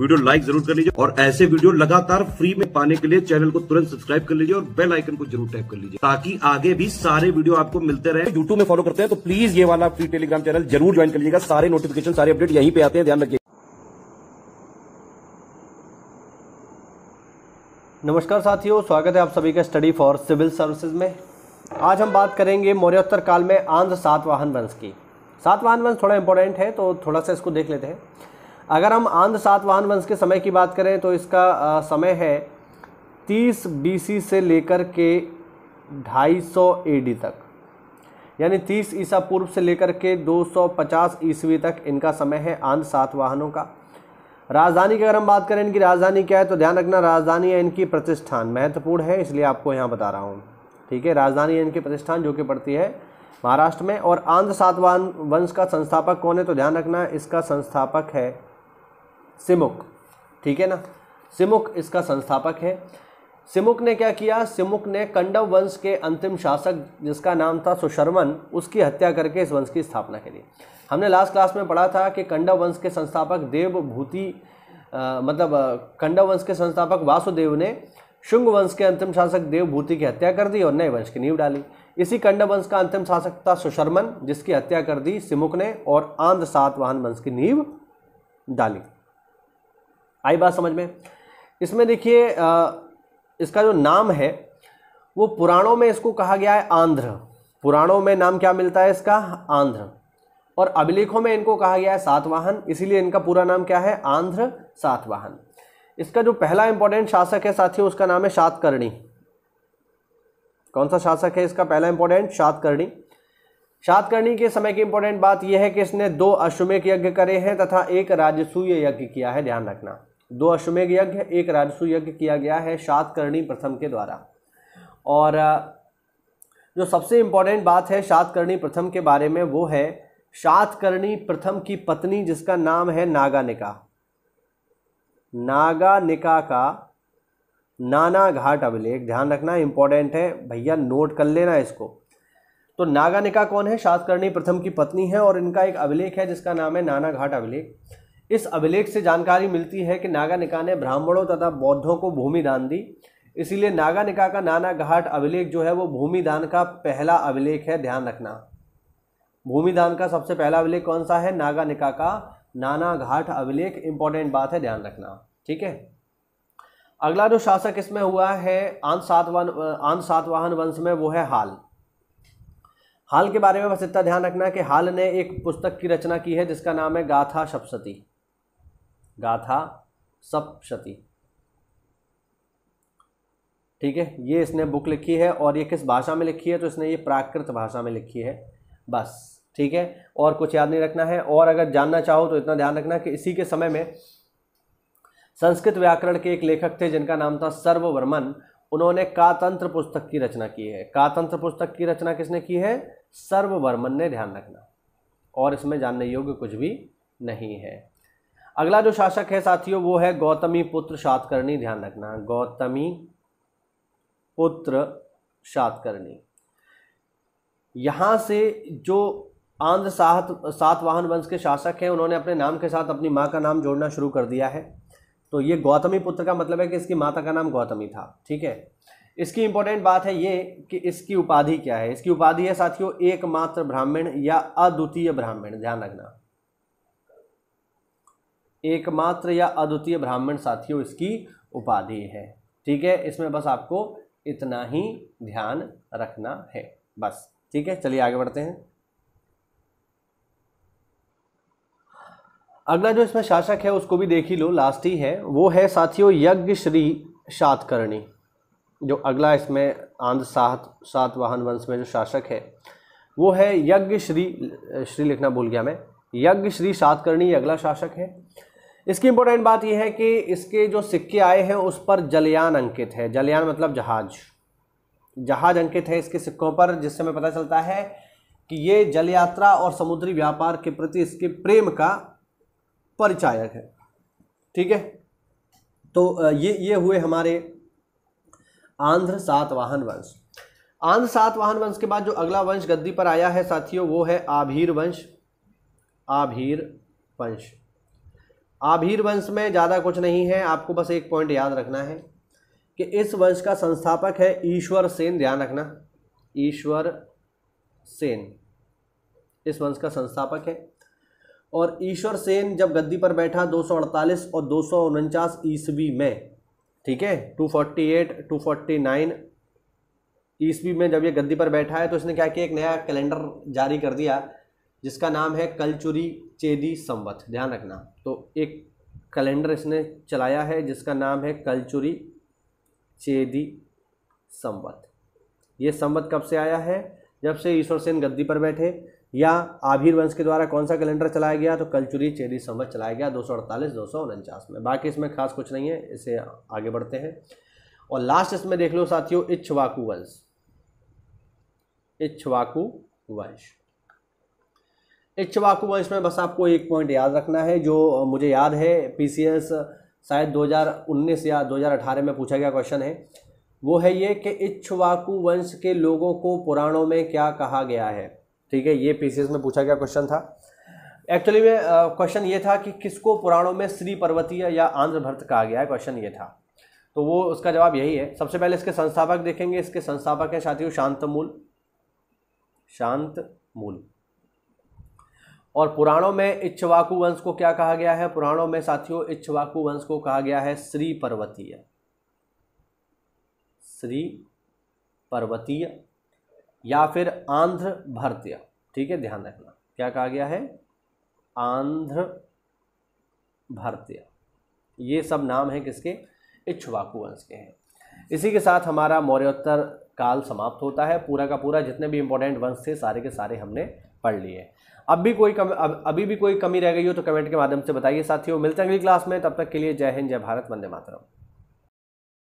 Video like जरूर कर लीजिए और ऐसे वीडियो लगातार फ्री में पाने के लिए चैनल को तुरंत सब्सक्राइब कर लीजिए और बेल आइकन को जरूर टैप कर लीजिए ताकि आगे भी सारे वीडियो आपको मिलते रहे। यूट्यूब में फॉलो करते हैं तो प्लीज ये वाला फ्री टेलीग्राम चैनल जरूर ज्वाइन कर लीजिएगा। सारे नोटिफिकेशन सारे अपडेट यहीं पे आते हैं, ध्यान रखिए। नमस्कार साथियों, स्वागत है आप सभी का स्टडी फॉर सिविल सर्विसेज में। आज हम बात करेंगे मौर्योत्तर काल में आंध्र सातवाहन वंश की। सातवाहन वंश थोड़ा इंपॉर्टेंट है तो थोड़ा सा इसको देख लेते हैं। अगर हम आंध्र सातवाहन वंश के समय की बात करें तो इसका समय है 30 बीसी से लेकर के 250 एडी तक, यानी 30 ईसा पूर्व से लेकर के 250 ईस्वी तक इनका समय है आंध्र सातवाहनों का। राजधानी की अगर हम बात करें, इनकी राजधानी क्या है तो ध्यान रखना राजधानी है इनकी प्रतिष्ठान, महत्वपूर्ण है इसलिए आपको यहाँ बता रहा हूँ, ठीक है। राजधानी है इनकी प्रतिष्ठान जो कि पड़ती है महाराष्ट्र में। और आंध्र सातवाहन वंश का संस्थापक कौन है तो ध्यान रखना इसका संस्थापक है सिमुक, ठीक है ना। सिमुक इसका संस्थापक है। सिमुक ने क्या किया, सिमुक ने कंडव वंश के अंतिम शासक जिसका नाम था सुशर्मन, उसकी हत्या करके इस वंश की स्थापना करी। हमने लास्ट क्लास में पढ़ा था कि कंडव वंश के संस्थापक देवभूति कंडव वंश के संस्थापक वासुदेव ने शुंग वंश के अंतिम शासक देवभूति की हत्या कर दी और नए वंश की नींव डाली। इसी कंडव वंश का अंतिम शासक था सुशर्मन जिसकी हत्या कर दी सिमुक ने और आंध्र सातवाहन वंश की नींव डाली। आई बात समझ में। इसमें देखिए इसका जो नाम है वो पुराणों में इसको कहा गया है आंध्र। पुराणों में नाम क्या मिलता है इसका, आंध्र। और अभिलेखों में इनको कहा गया है सातवाहन, इसीलिए इनका पूरा नाम क्या है, आंध्र सातवाहन। इसका जो पहला इंपॉर्टेंट शासक है साथियों उसका नाम है शातकर्णी। कौन सा शासक है इसका पहला इंपॉर्टेंट, शातकर्णी। शातकर्णी के समय की इंपॉर्टेंट बात यह है कि इसने 2 अश्वमेघ यज्ञ करे हैं तथा 1 राजसूय यज्ञ किया है, ध्यान रखना। 2 अश्वमेघ यज्ञ, 1 राजसूय यज्ञ किया गया है शातकर्णी प्रथम के द्वारा। और जो सबसे इंपॉर्टेंट बात है शातकर्णी प्रथम के बारे में वो है शातकर्णी प्रथम की पत्नी जिसका नाम है नागानिका। नागानिका का नानाघाट अभिलेख, ध्यान रखना इंपॉर्टेंट है भैया, नोट कर लेना इसको। तो नागानिका कौन है, शातकर्णी प्रथम की पत्नी है और इनका एक अभिलेख है जिसका नाम है नानाघाट अभिलेख। इस अभिलेख से जानकारी मिलती है कि नागानिका ने ब्राह्मणों तथा बौद्धों को भूमि दान दी, इसीलिए नागानिका का नानाघाट अभिलेख जो है वो भूमि दान का पहला अभिलेख है, ध्यान रखना। भूमि दान का सबसे पहला अभिलेख कौन सा है, नागानिका का नानाघाट अभिलेख। इंपॉर्टेंट बात है, ध्यान रखना, ठीक है। अगला जो शासक इसमें हुआ है आंध्र सातवाहन वंश में वो है हाल। हाल के बारे में बस इतना ध्यान रखना कि हाल ने एक पुस्तक की रचना की है जिसका नाम है गाथा सप्तशती। गाथा सप्तशती, ठीक है। ये इसने बुक लिखी है और ये किस भाषा में लिखी है तो इसने ये प्राकृत भाषा में लिखी है, बस, ठीक है। और कुछ याद नहीं रखना है। और अगर जानना चाहो तो इतना ध्यान रखना कि इसी के समय में संस्कृत व्याकरण के एक लेखक थे जिनका नाम था सर्ववर्मन। उन्होंने कातंत्र पुस्तक की रचना की है। कातंत्र पुस्तक की रचना किसने की है, सर्ववर्मन ने, ध्यान रखना। और इसमें जानने योग्य कुछ भी नहीं है। अगला जो शासक है साथियों वो है गौतमी पुत्र शातकर्णी, ध्यान रखना। गौतमी पुत्र शातकर्णी। यहाँ से जो आंध्र सातवाहन वंश के शासक हैं उन्होंने अपने नाम के साथ अपनी माँ का नाम जोड़ना शुरू कर दिया है। तो ये गौतमी पुत्र का मतलब है कि इसकी माता का नाम गौतमी था, ठीक है। इसकी इंपॉर्टेंट बात है ये कि इसकी उपाधि क्या है, इसकी उपाधि है साथियों एकमात्र ब्राह्मण या अद्वितीय ब्राह्मण, ध्यान रखना। एकमात्र या अद्वितीय ब्राह्मण साथियों इसकी उपाधि है, ठीक है। इसमें बस आपको इतना ही ध्यान रखना है, बस, ठीक है। चलिए आगे बढ़ते हैं। अगला जो इसमें शासक है उसको भी देख ही लो, लास्ट ही है, वो है साथियों यज्ञ श्री शातकर्णी। जो अगला इसमें आंध्र सातवाहन वंश में जो शासक है वो है यज्ञ श्री लिखना भूल गया मैं, यज्ञ श्री शातकर्णी अगला शासक है। इसकी इंपॉर्टेंट बात यह है कि इसके जो सिक्के आए हैं उस पर जलयान अंकित है। जलयान मतलब जहाज अंकित है इसके सिक्कों पर, जिससे हमें पता चलता है कि ये जल यात्रा और समुद्री व्यापार के प्रति इसके प्रेम का परिचायक है, ठीक है। तो ये हुए हमारे आंध्र सातवाहन वंश। आंध्र सातवाहन वंश के बाद जो अगला वंश गद्दी पर आया है साथियों वो है आभीर वंश। आभीर वंश, आभीर वंश में ज़्यादा कुछ नहीं है, आपको बस एक पॉइंट याद रखना है कि इस वंश का संस्थापक है ईश्वर सेन। ध्यान रखना, ईश्वर सेन इस वंश का संस्थापक है। और ईश्वर सेन जब गद्दी पर बैठा 248 और 249 ईस्वी में, ठीक है, 248 249 ईस्वी में जब ये गद्दी पर बैठा है तो इसने क्या किया, एक नया कैलेंडर जारी कर दिया जिसका नाम है कलचुरी चेदी संवत। ध्यान रखना, तो एक कैलेंडर इसने चलाया है जिसका नाम है कलचुरी चेदी संवत। ये संवत कब से आया है, जब से ईश्वर सेन गद्दी पर बैठे, या आभीर वंश के द्वारा कौन सा कैलेंडर चलाया गया, तो कलचुरी चेदी संवत चलाया गया 248 249 में। बाकी इसमें खास कुछ नहीं है, इसे आगे बढ़ते हैं। और लास्ट इसमें देख लो साथियों, इक्ष्वाकु वंश। इक्ष्वाकु वंश, इक्ष्वाकु वंश में बस आपको एक पॉइंट याद रखना है जो मुझे याद है पीसीएस शायद 2019 या 2018 में पूछा गया क्वेश्चन है, वो है ये कि इक्ष्वाकु वंश के लोगों को पुराणों में क्या कहा गया है। ठीक है, ये पीसीएस में पूछा गया क्वेश्चन था। एक्चुअली में क्वेश्चन ये था कि किसको पुराणों में श्री पर्वतीय या आंध्र भृत्य कहा गया है, क्वेश्चन ये था, तो वो उसका जवाब यही है। सबसे पहले इसके संस्थापक देखेंगे, इसके संस्थापक हैं साथियों शांतमूल, शांतमूल। और पुराणों में इक्ष्वाकु वंश को क्या कहा गया है, पुराणों में साथियों इक्ष्वाकु वंश को कहा गया है श्री पर्वतीय, श्री पर्वतीय या फिर आंध्र भृत्य। ठीक है, ध्यान रखना क्या कहा गया है, आंध्र भृत्य। ये सब नाम है किसके, इक्ष्वाकु वंश के हैं। इसी के साथ हमारा मौर्योत्तर काल समाप्त होता है। पूरा का पूरा जितने भी इंपॉर्टेंट वंश थे सारे के सारे हमने पढ़ लिए। अभी भी कोई कमी रह गई हो तो कमेंट के माध्यम से बताइए साथियों। मिलते हैं अगली क्लास में, तब तक के लिए जय हिंद, जय भारत, वंदे मातरम।